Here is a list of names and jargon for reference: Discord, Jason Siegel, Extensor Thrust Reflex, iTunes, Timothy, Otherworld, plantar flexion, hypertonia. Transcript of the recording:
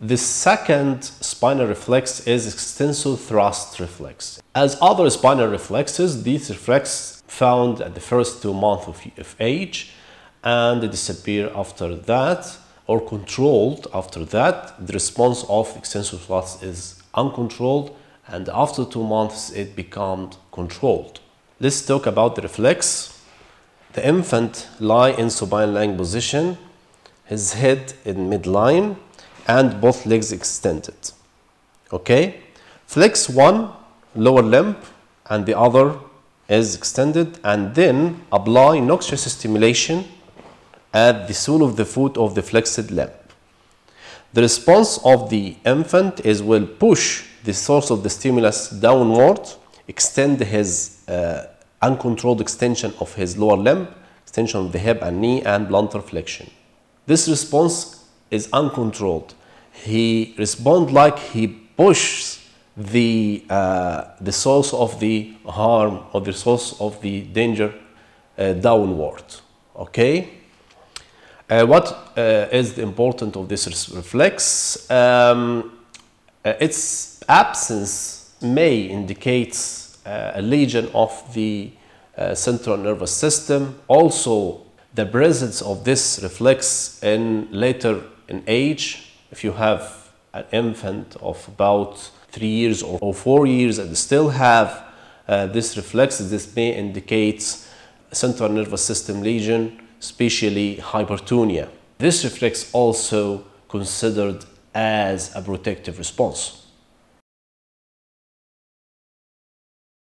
The second spinal reflex is extensor thrust reflex. As other spinal reflexes, these reflexes found at the first 2 months of age and they disappear after that, or controlled after that. The response of extensor thrust is uncontrolled, and after 2 months it becomes controlled. Let's talk about the reflex. The infant lies in supine lying position, his head in midline, and both legs extended. Okay, flex one lower limb and the other is extended, and then apply noxious stimulation at the sole of the foot of the flexed limb. The response of the infant is will push the source of the stimulus downward, extend his uncontrolled extension of his lower limb, extension of the hip and knee, and plantar flexion. This response is uncontrolled. He responds like he pushes the source of the harm or the source of the danger downward. Okay. What is the importance of this reflex? Its absence may indicate a lesion of the central nervous system. Also, the presence of this reflex in later in age, if you have an infant of about 3 years or 4 years and still have this reflex, this may indicate central nervous system lesion, especially hypertonia. This reflex also considered as a protective response.